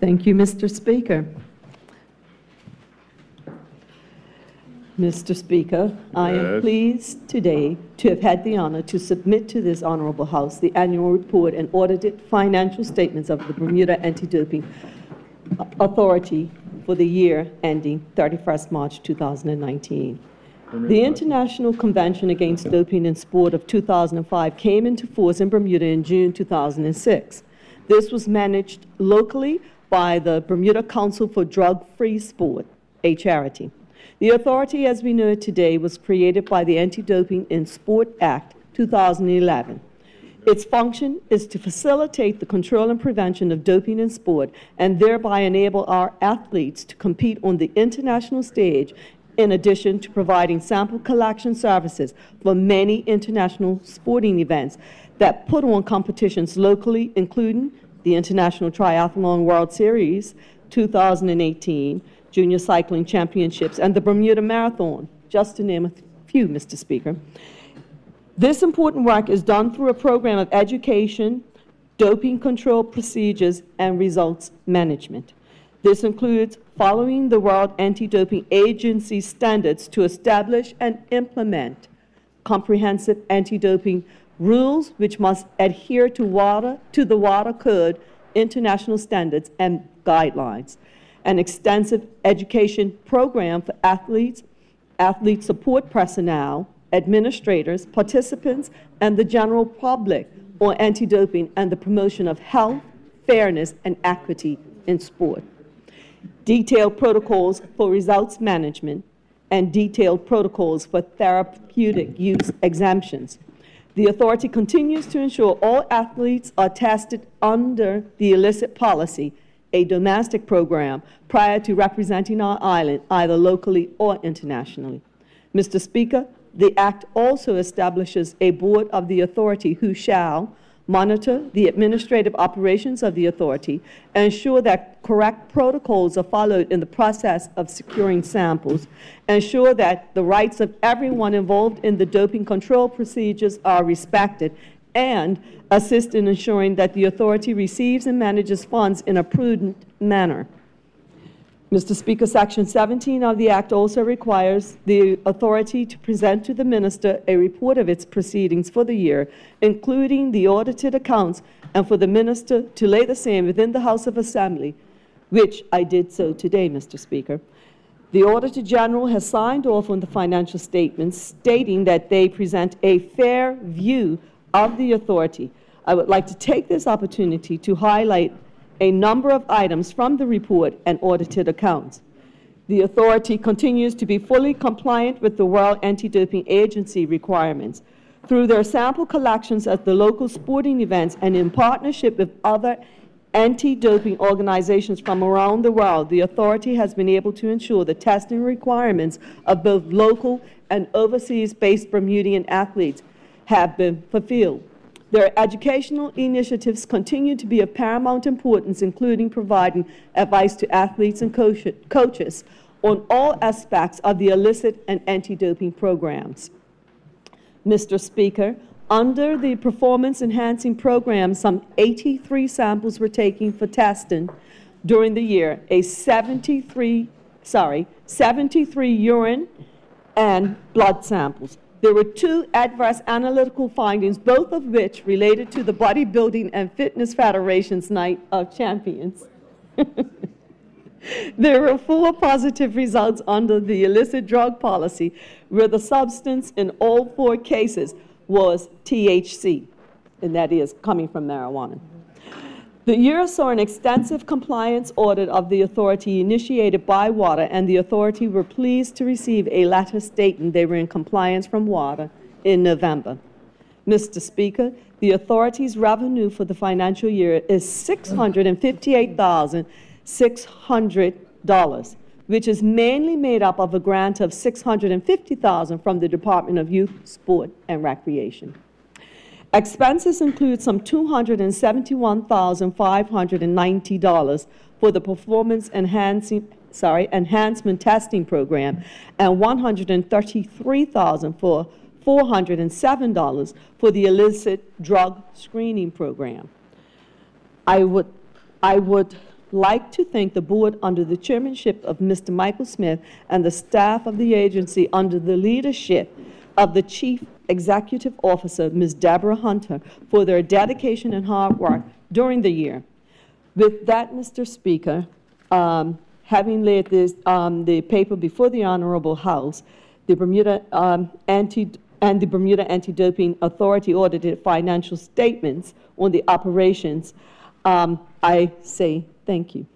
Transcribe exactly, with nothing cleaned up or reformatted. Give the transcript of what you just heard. Thank you, Mister Speaker. Mister Speaker, yes. I am pleased today to have had the honor to submit to this Honorable House the annual report and audited financial statements of the Bermuda Anti-Doping Authority for the year ending thirty-first March two thousand nineteen. The International Convention Against Doping in Sport of two thousand five came into force in Bermuda in June two thousand six. This was managed locally by the Bermuda Council for Drug-Free Sport, a charity. The authority, as we know it today, was created by the Anti-Doping in Sport Act two thousand eleven. Its function is to facilitate the control and prevention of doping in sport and thereby enable our athletes to compete on the international stage, in addition to providing sample collection services for many international sporting events that put on competitions locally, including the International Triathlon World Series two thousand eighteen, Junior Cycling Championships, and the Bermuda Marathon, just to name a few, Mister Speaker. This important work is done through a program of education, doping control procedures, and results management. This includes following the World Anti-Doping Agency standards to establish and implement comprehensive anti-doping rules which must adhere to, WADA, to the WADA Code, international standards and guidelines, an extensive education program for athletes, athlete support personnel, administrators, participants, and the general public on anti-doping and the promotion of health, fairness, and equity in sport, detailed protocols for results management, and detailed protocols for therapeutic use exemptions. The authority continues to ensure all athletes are tested under the illicit policy, a domestic program, prior to representing our island, either locally or internationally. Mister Speaker, the Act also establishes a board of the authority who shall monitor the administrative operations of the authority, ensure that correct protocols are followed in the process of securing samples, ensure that the rights of everyone involved in the doping control procedures are respected, and assist in ensuring that the authority receives and manages funds in a prudent manner. Mister Speaker, Section seventeen of the Act also requires the authority to present to the Minister a report of its proceedings for the year, including the audited accounts, and for the Minister to lay the same within the House of Assembly, which I did so today, Mister Speaker. The Auditor General has signed off on the financial statements, stating that they present a fair view of the authority. I would like to take this opportunity to highlight a number of items from the report and audited accounts. The authority continues to be fully compliant with the World Anti-Doping Agency requirements. Through their sample collections at the local sporting events and in partnership with other anti-doping organizations from around the world, the authority has been able to ensure the testing requirements of both local and overseas-based Bermudian athletes have been fulfilled. Their educational initiatives continue to be of paramount importance, including providing advice to athletes and coaches on all aspects of the illicit and anti-doping programs. Mister Speaker, under the performance-enhancing program, some eighty-three samples were taken for testing during the year. A seventy-three, sorry, seventy-three urine and blood samples. There were two adverse analytical findings, both of which related to the Bodybuilding and Fitness Federation's Night of Champions. There were four positive results under the illicit drug policy, where the substance in all four cases was T H C, and that is coming from marijuana. The year saw an extensive compliance audit of the authority initiated by WADA, and the authority were pleased to receive a letter stating they were in compliance from WADA in November. Mister Speaker, the authority's revenue for the financial year is six hundred fifty-eight thousand six hundred dollars, which is mainly made up of a grant of six hundred fifty thousand dollars from the Department of Youth, Sport, and Recreation. Expenses include some two hundred seventy-one thousand five hundred ninety dollars for the performance enhancing, sorry, enhancement testing program, and one hundred thirty-three thousand four hundred seven dollars for the illicit drug screening program. I would, I would like to thank the board under the chairmanship of Mister Michael Smith and the staff of the agency under the leadership of the Chief Executive Officer, Miz Deborah Hunter, for their dedication and hard work during the year. With that, Mister Speaker, um, having laid this, um, the paper before the Honorable House, the Bermuda um, anti and the Bermuda Anti-Doping Authority audited financial statements on the operations. Um, I say thank you.